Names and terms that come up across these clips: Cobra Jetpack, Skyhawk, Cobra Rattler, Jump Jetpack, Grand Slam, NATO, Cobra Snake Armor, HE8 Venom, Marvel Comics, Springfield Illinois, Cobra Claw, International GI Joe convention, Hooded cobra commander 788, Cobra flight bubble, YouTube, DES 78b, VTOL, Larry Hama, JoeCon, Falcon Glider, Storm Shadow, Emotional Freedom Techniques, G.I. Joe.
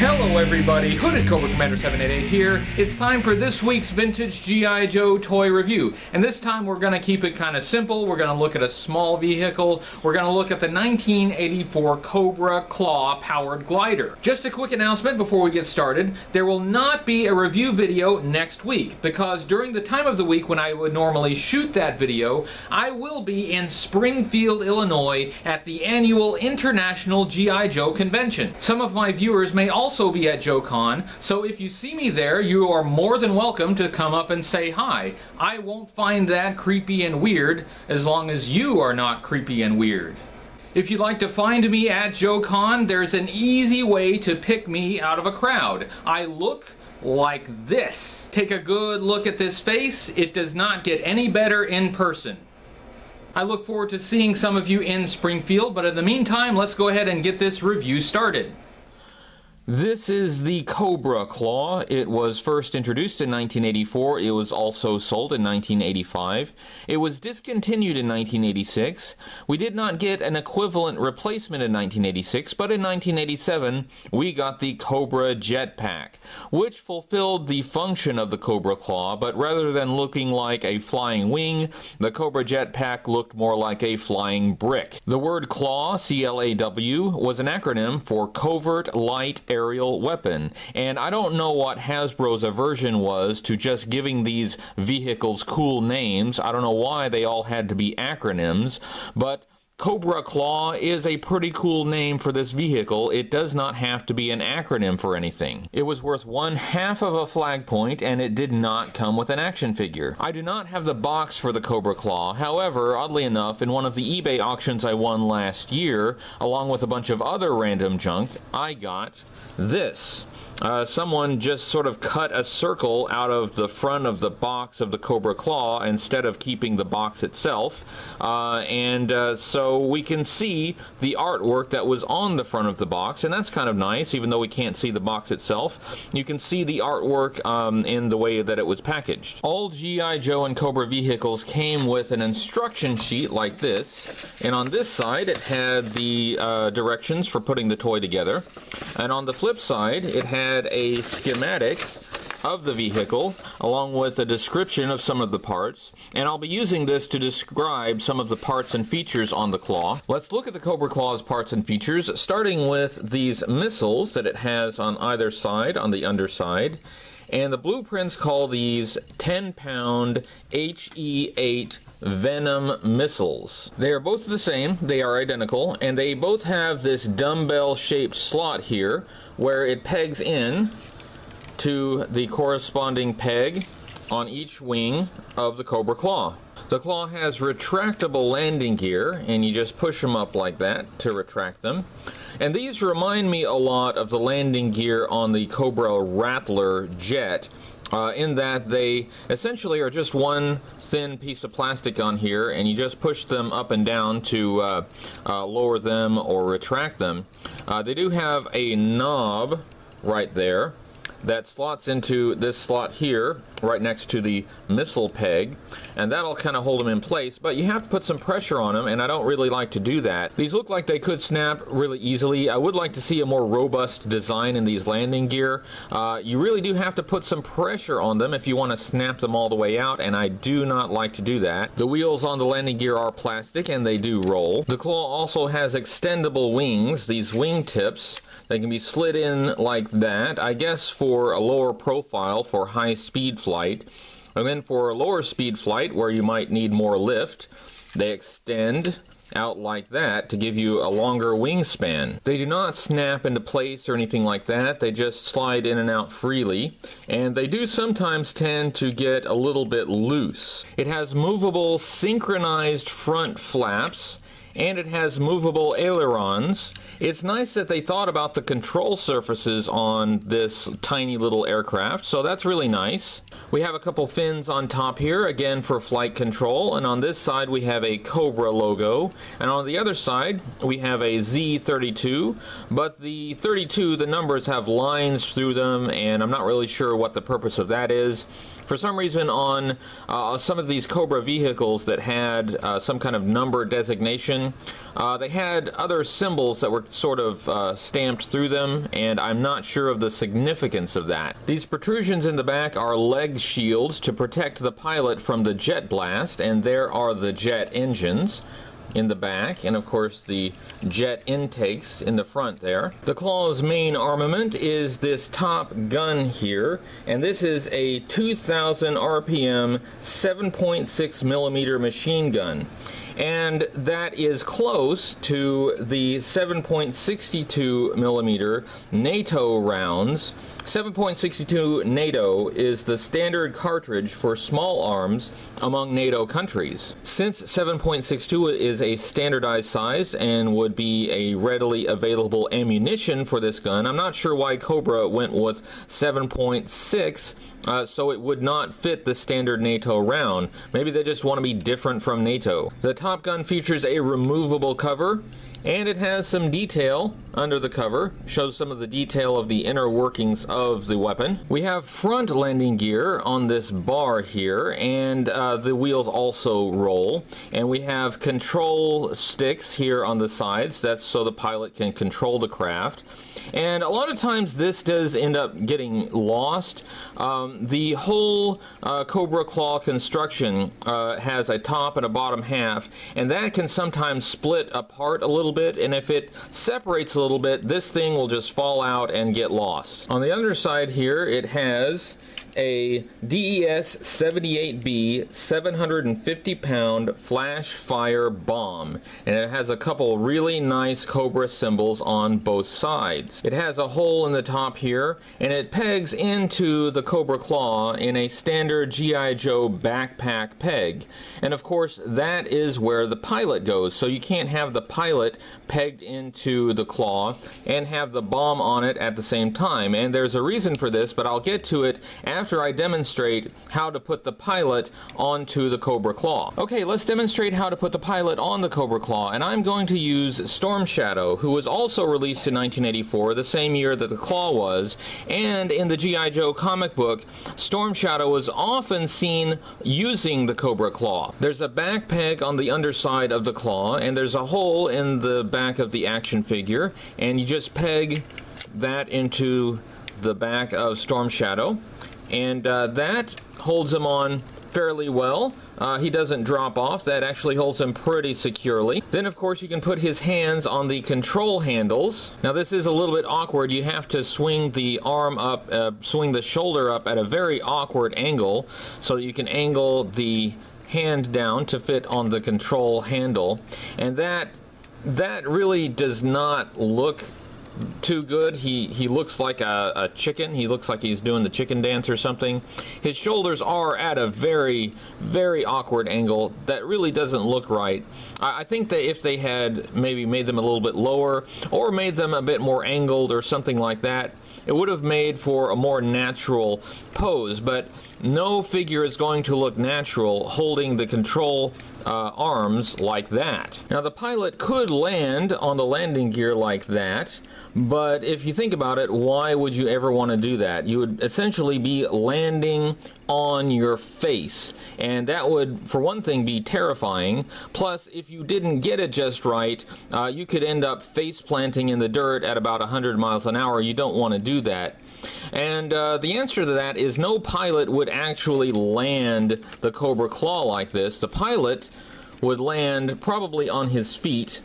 Hello everybody, Hooded Cobra Commander 788 here. It's time for this week's vintage G.I. Joe toy review. And this time we're going to keep it kind of simple. We're going to look at a small vehicle. We're going to look at the 1984 Cobra Claw powered glider. Just a quick announcement before we get started. There will not be a review video next week because during the time of the week when I would normally shoot that video, I will be in Springfield, Illinois at the annual International GI Joe convention. Some of my viewers may also be at JoeCon, so if you see me there, you are more than welcome to come up and say hi. I won't find that creepy and weird as long as you are not creepy and weird. If you'd like to find me at JoeCon, there's an easy way to pick me out of a crowd. I look like this. Take a good look at this face. It does not get any better in person. I look forward to seeing some of you in Springfield, but in the meantime, let's go ahead and get this review started. This is the Cobra Claw. It was first introduced in 1984. It was also sold in 1985. It was discontinued in 1986. We did not get an equivalent replacement in 1986, but in 1987, we got the Cobra Jetpack, which fulfilled the function of the Cobra Claw, but rather than looking like a flying wing, the Cobra Jetpack looked more like a flying brick. The word claw, C-L-A-W, was an acronym for Covert Light Air Aerial weapon, and I don't know what Hasbro's aversion was to just giving these vehicles cool names. I don't know why they all had to be acronyms, but Cobra Claw is a pretty cool name for this vehicle. It does not have to be an acronym for anything. It was worth 1/2 of a flag point, and it did not come with an action figure. I do not have the box for the Cobra Claw. However, oddly enough, in one of the eBay auctions I won last year, along with a bunch of other random junk, I got this. Someone just sort of cut a circle out of the front of the box of the Cobra Claw instead of keeping the box itself, so we can see the artwork that was on the front of the box, and that's kind of nice. Even though we can't see the box itself, you can see the artwork in the way that it was packaged. All G.I. Joe and Cobra vehicles came with an instruction sheet like this, and on this side it had the directions for putting the toy together, and on the flip side it had a schematic of the vehicle along with a description of some of the parts, and I'll be using this to describe some of the parts and features on the Claw. Let's look at the Cobra Claw's parts and features, starting with these missiles that it has on either side, on the underside, and the blueprints call these 10-pound HE8 Venom missiles. They are both the same, they are identical, and they both have this dumbbell-shaped slot here where it pegs in to the corresponding peg on each wing of the Cobra Claw. The Claw has retractable landing gear, and you just push them up like that to retract them. And these remind me a lot of the landing gear on the Cobra Rattler jet, in that they essentially are just one thin piece of plastic on here, and you just push them up and down to lower them or retract them. They do have a knob right there that slots into this slot here, right next to the missile peg, and that'll kind of hold them in place, but you have to put some pressure on them, and I don't really like to do that. These look like they could snap really easily. I would like to see a more robust design in these landing gear. You really do have to put some pressure on them if you want to snap them all the way out, and I do not like to do that. The wheels on the landing gear are plastic, and they do roll. The Claw also has extendable wings, these wing tips. They can be slid in like that, I guess for a lower profile for high speed flight. And then for a lower speed flight where you might need more lift, they extend out like that to give you a longer wingspan. They do not snap into place or anything like that. They just slide in and out freely, and they do sometimes tend to get a little bit loose. It has movable synchronized front flaps, and it has movable ailerons. It's nice that they thought about the control surfaces on this tiny little aircraft, so that's really nice. We have a couple fins on top here, again for flight control, and on this side we have a Cobra logo, and on the other side we have a Z32, but the 32, the numbers have lines through them, and I'm not really sure what the purpose of that is. For some reason on some of these Cobra vehicles that had some kind of number designation, version. They had other symbols that were sort of stamped through them, and I'm not sure of the significance of that. These protrusions in the back are leg shields to protect the pilot from the jet blast, and there are the jet engines in the back, and of course the jet intakes in the front there. The Claw's main armament is this top gun here, and this is a 2,000 RPM 7.6 millimeter machine gun, and that is close to the 7.62 millimeter NATO rounds. 7.62 NATO is the standard cartridge for small arms among NATO countries. Since 7.62 is a standardized size and would be a readily available ammunition for this gun, I'm not sure why Cobra went with 7.6, so it would not fit the standard NATO round. Maybe they just want to be different from NATO. The Top Gun features a removable cover, and it has some detail under the cover, shows some of the detail of the inner workings of the weapon. We have front landing gear on this bar here, and the wheels also roll, and we have control sticks here on the sides. That's so the pilot can control the craft, and a lot of times this does end up getting lost. The whole Cobra Claw construction has a top and a bottom half, and that can sometimes split apart a little bit, and if it separates a little bit, this thing will just fall out and get lost. On the underside here, it has a DES 78b 750-pound flash fire bomb, and it has a couple really nice Cobra symbols on both sides. It has a hole in the top here, and it pegs into the Cobra Claw in a standard G.I. Joe backpack peg, and of course that is where the pilot goes, so you can't have the pilot pegged into the claw and have the bomb on it at the same time, and there's a reason for this, but I'll get to it after I demonstrate how to put the pilot onto the Cobra Claw. Okay, let's demonstrate how to put the pilot on the Cobra Claw, and I'm going to use Storm Shadow, who was also released in 1984, the same year that the Claw was, and in the G.I. Joe comic book, Storm Shadow was often seen using the Cobra Claw. There's a back peg on the underside of the claw, and there's a hole in the back of the action figure, and you just peg that into the back of Storm Shadow, and that holds him on fairly well. He doesn't drop off. That actually holds him pretty securely. Then of course you can put his hands on the control handles. Now this is a little bit awkward. You have to swing the arm up, swing the shoulder up at a very awkward angle so that you can angle the hand down to fit on the control handle, and that really does not look too good. He looks like a chicken. He looks like he's doing the chicken dance or something. His shoulders are at a very, very awkward angle. That really doesn't look right. I think that if they had maybe made them a little bit lower or made them a bit more angled or something like that, it would have made for a more natural pose, but no figure is going to look natural holding the control arms like that. Now the pilot could land on the landing gear like that, but if you think about it, why would you ever want to do that? You would essentially be landing on your face, and that would, for one thing, be terrifying. Plus, if you didn't get it just right, you could end up face planting in the dirt at about 100 miles an hour. You don't want to do that. And the answer to that is no pilot would actually land the Cobra Claw like this. The pilot would land probably on his feet,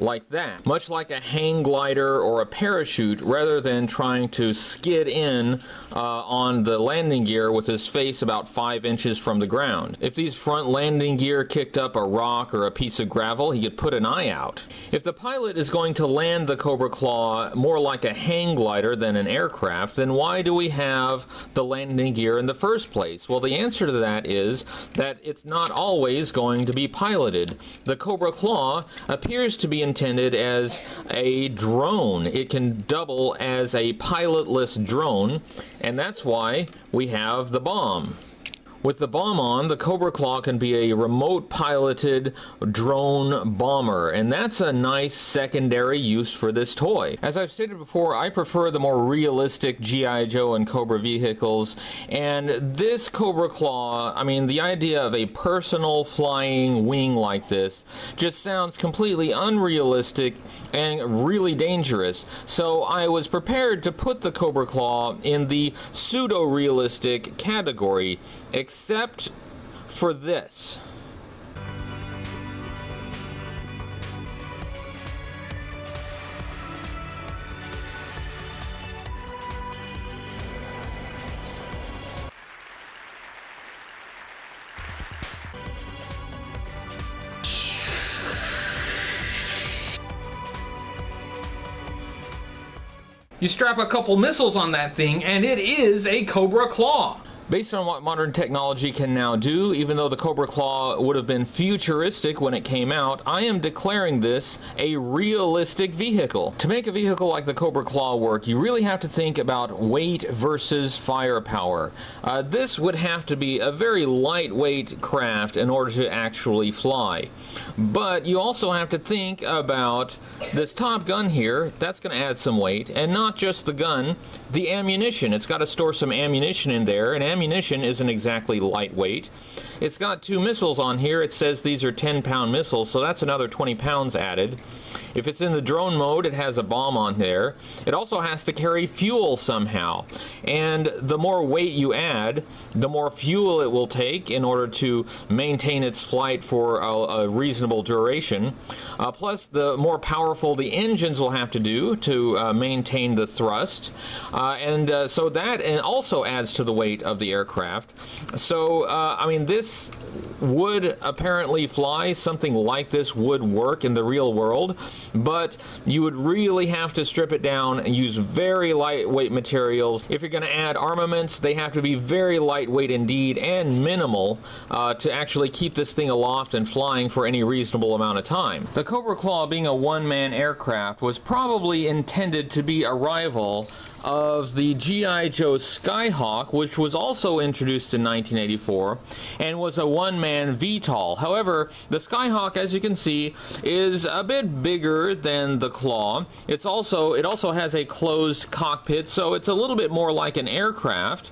like that, much like a hang glider or a parachute, rather than trying to skid in on the landing gear with his face about 5 inches from the ground. If these front landing gear kicked up a rock or a piece of gravel, he could put an eye out. If the pilot is going to land the Cobra Claw more like a hang glider than an aircraft, then why do we have the landing gear in the first place? Well, the answer to that is that it's not always going to be piloted. The Cobra Claw appears to be intended as a drone. It can double as a pilotless drone, and that's why we have the bomb. With the bomb on, the Cobra Claw can be a remote-piloted drone bomber, and that's a nice secondary use for this toy. As I've stated before, I prefer the more realistic G.I. Joe and Cobra vehicles, and this Cobra Claw, I mean, the idea of a personal flying wing like this just sounds completely unrealistic and really dangerous, so I was prepared to put the Cobra Claw in the pseudo-realistic category, except for this. You strap a couple missiles on that thing, and it is a Cobra Claw. Based on what modern technology can now do, even though the Cobra Claw would have been futuristic when it came out, I am declaring this a realistic vehicle. To make a vehicle like the Cobra Claw work, you really have to think about weight versus firepower. This would have to be a very lightweight craft in order to actually fly. But you also have to think about this top gun here. That's going to add some weight, and not just the gun, the ammunition. It's got to store some ammunition in there, and ammunition isn't exactly lightweight. It's got two missiles on here. It says these are 10-pound missiles, so that's another 20 pounds added. If it's in the drone mode, it has a bomb on there. It also has to carry fuel somehow, and the more weight you add, the more fuel it will take in order to maintain its flight for a reasonable duration. Plus, the more powerful the engines will have to do to maintain the thrust, so that also adds to the weight of the aircraft. So, I mean, this would apparently fly. Something like this would work in the real world, but you would really have to strip it down and use very lightweight materials. If you're going to add armaments, they have to be very lightweight indeed and minimal to actually keep this thing aloft and flying for any reasonable amount of time. The Cobra Claw, being a one-man aircraft, was probably intended to be a rival of the G.I. Joe Skyhawk, which was also introduced in 1984 and was a one-man VTOL. However, the Skyhawk, as you can see, is a bit bigger than the Claw. It also has a closed cockpit, so it's a little bit more like an aircraft,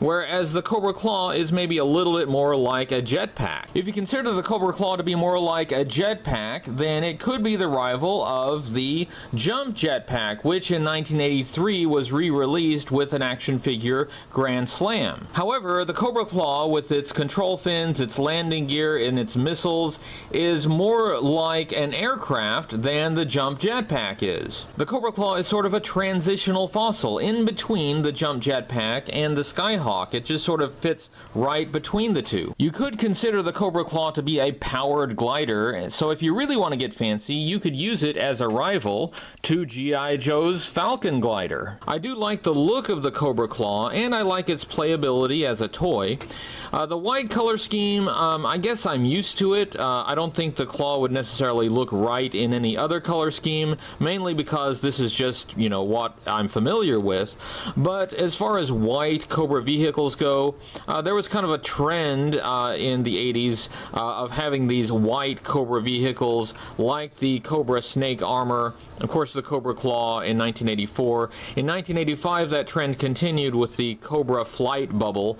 whereas the Cobra Claw is maybe a little bit more like a jetpack. If you consider the Cobra Claw to be more like a jetpack, then it could be the rival of the Jump Jetpack, which in 1983 was re-released with an action figure, Grand Slam. However, the Cobra Claw, with its control fins, its landing gear, and its missiles, is more like an aircraft than the Jump Jetpack is. The Cobra Claw is sort of a transitional fossil in between the Jump Jetpack and the Skyhawk. It just sort of fits right between the two. You could consider the Cobra Claw to be a powered glider, so if you really want to get fancy, you could use it as a rival to G.I. Joe's Falcon Glider. I do like the look of the Cobra Claw, and I like its playability as a toy. The white color scheme, I guess I'm used to it. I don't think the Claw would necessarily look right in any other color scheme, mainly because this is just, you know, what I'm familiar with. But as far as white Cobra vehicles go, there was kind of a trend in the 80s of having these white Cobra vehicles like the Cobra Snake Armor, of course the Cobra Claw in 1984. In 1985, that trend continued with the Cobra flight bubble,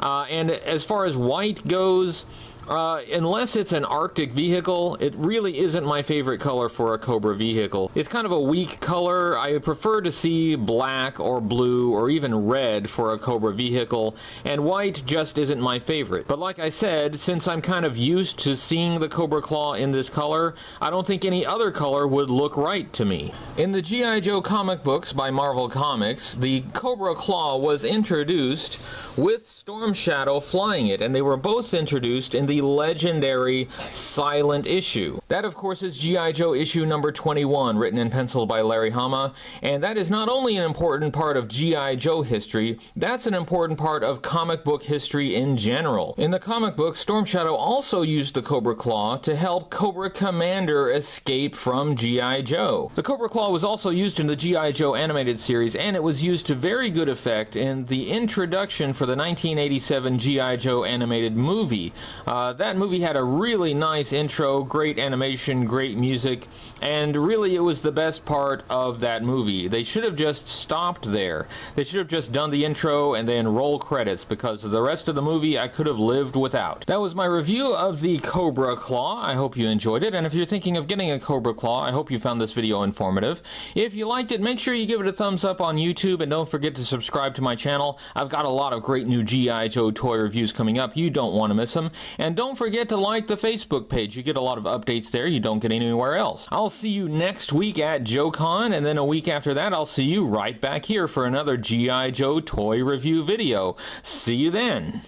and as far as white goes, unless it's an Arctic vehicle, it really isn't my favorite color for a Cobra vehicle. It's kind of a weak color. I prefer to see black or blue or even red for a Cobra vehicle, and white just isn't my favorite. But like I said, since I'm kind of used to seeing the Cobra Claw in this color, I don't think any other color would look right to me. In the G.I. Joe comic books by Marvel Comics, the Cobra Claw was introduced with Storm Shadow flying it, and they were both introduced in the the legendary silent issue. That, of course, is G.I. Joe issue number 21, written in pencil by Larry Hama, and that is not only an important part of G.I. Joe history, that's an important part of comic book history in general. In the comic book, Storm Shadow also used the Cobra Claw to help Cobra Commander escape from G.I. Joe. The Cobra Claw was also used in the G.I. Joe animated series, and it was used to very good effect in the introduction for the 1987 G.I. Joe animated movie. That movie had a really nice intro, great animation, great music, and really it was the best part of that movie. They should have just stopped there. They should have just done the intro and then roll credits, because the rest of the movie I could have lived without. That was my review of the Cobra Claw. I hope you enjoyed it, and if you're thinking of getting a Cobra Claw, I hope you found this video informative. If you liked it, make sure you give it a thumbs up on YouTube, and don't forget to subscribe to my channel. I've got a lot of great new G.I. Joe toy reviews coming up. You don't want to miss them. And don't forget to like the Facebook page. You get a lot of updates there you don't get anywhere else. I'll see you next week at JoeCon, and then a week after that I'll see you right back here for another G.I. Joe toy review video. See you then.